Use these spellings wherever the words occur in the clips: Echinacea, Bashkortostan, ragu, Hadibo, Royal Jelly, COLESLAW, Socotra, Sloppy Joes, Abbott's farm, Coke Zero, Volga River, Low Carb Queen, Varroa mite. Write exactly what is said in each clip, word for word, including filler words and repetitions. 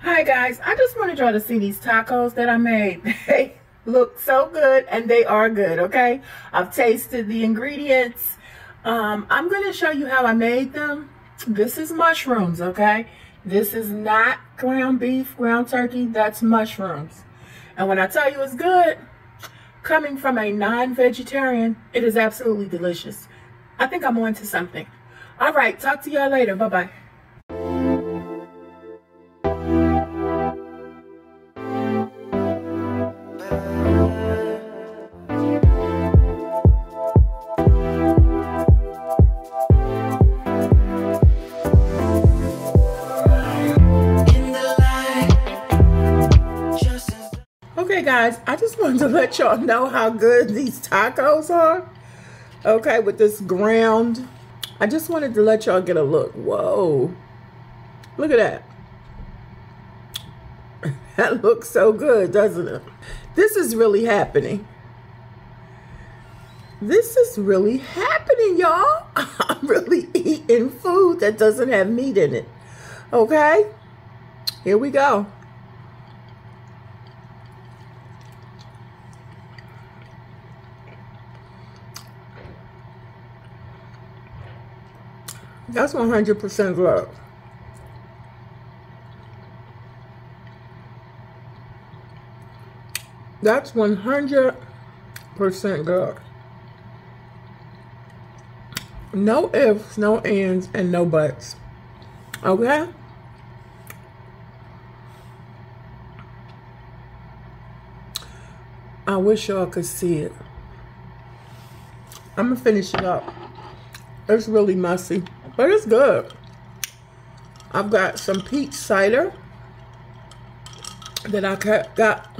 Hi guys, I just wanted y'all to see these tacos that I made. They look so good, and they are good, okay? I've tasted the ingredients. Um, I'm going to show you how I made them. This is mushrooms, okay? This is not ground beef, ground turkey. That's mushrooms. And when I tell you it's good, coming from a non-vegetarian, it is absolutely delicious. I think I'm on to something. All right, talk to y'all later. Bye-bye. Okay guys, I just wanted to let y'all know how good these tacos are, okay, with this ground. I just wanted to let y'all get a look. Whoa, look at that. That looks so good, doesn't it? This is really happening. This is really happening, y'all. I'm really eating food that doesn't have meat in it, okay? Here we go. That's one hundred percent love. That's one hundred percent love. No ifs, no ands, and no buts. Okay? I wish y'all could see it. I'm gonna finish it up. It's really messy, but it's good. I've got some peach cider that I got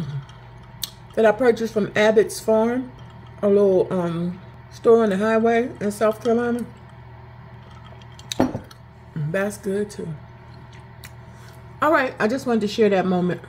that I purchased from Abbott's Farm, a little um, store on the highway in South Carolina. That's good too. All right, I just wanted to share that moment.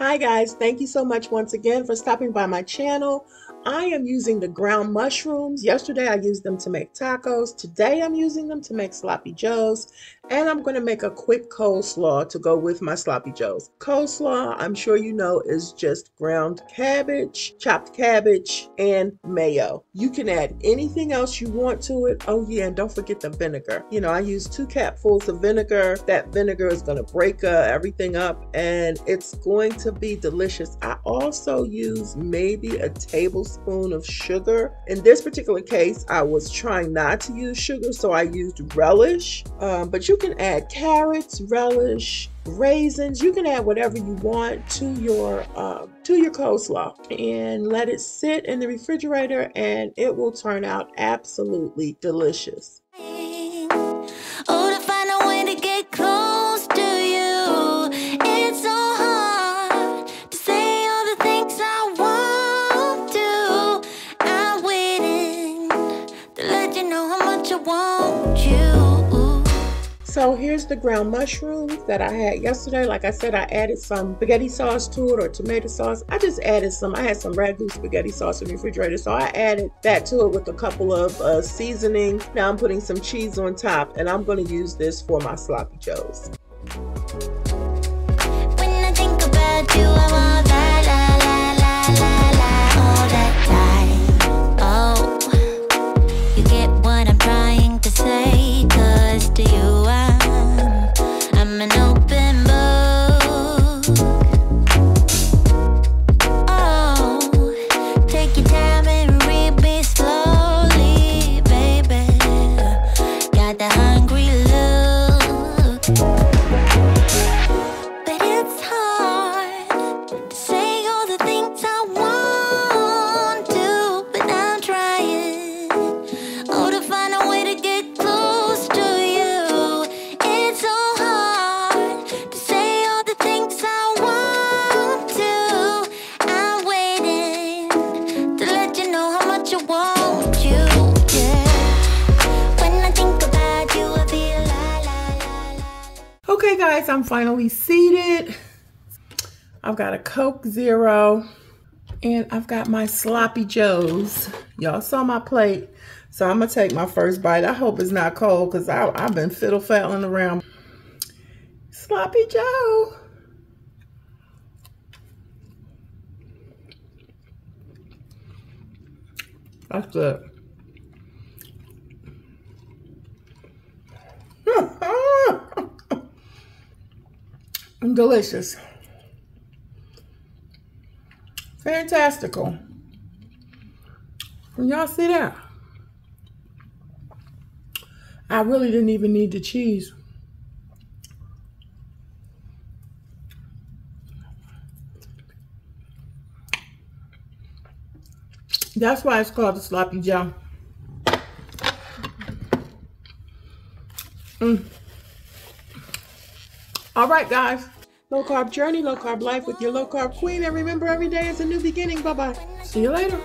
Hi guys, thank you so much once again for stopping by my channel. I am using the ground mushrooms. Yesterday I used them to make tacos. Today I'm using them to make sloppy joes, and I'm going to make a quick coleslaw to go with my sloppy joes. Coleslaw, I'm sure you know, is just ground cabbage, chopped cabbage, and mayo. You can add anything else you want to it. Oh yeah, and don't forget the vinegar. You know, I use two capfuls of vinegar. That vinegar is going to break uh, everything up, and it's going to be delicious. I also use maybe a tablespoon of sugar. In this particular case, I was trying not to use sugar, so I used relish, um, but you can add carrots, relish, raisins. You can add whatever you want to your uh, to your coleslaw, and let it sit in the refrigerator, and it will turn out absolutely delicious. So here's the ground mushrooms that I had yesterday. Like I said, I added some spaghetti sauce to it, or tomato sauce. I just added some. I had some ragu spaghetti sauce in the refrigerator, so I added that to it with a couple of uh, seasoning. Now I'm putting some cheese on top, and I'm going to use this for my sloppy joes. When I think about you, I'm all that, la, la, la, la, la, all that time. Oh, you get what I'm trying to say, 'cause to you, guys, I'm finally seated. I've got a Coke Zero, and I've got my sloppy joes. Y'all saw my plate. So I'm going to take my first bite. I hope it's not cold because I've been fiddle-faddling around. Sloppy Joe. That's it. Delicious. Fantastical. Y'all see that? I really didn't even need the cheese. That's why it's called the Sloppy Joe. Mm. All right, guys. Low carb journey, low carb life with your low carb queen. And remember, every day is a new beginning. Bye-bye. See you later.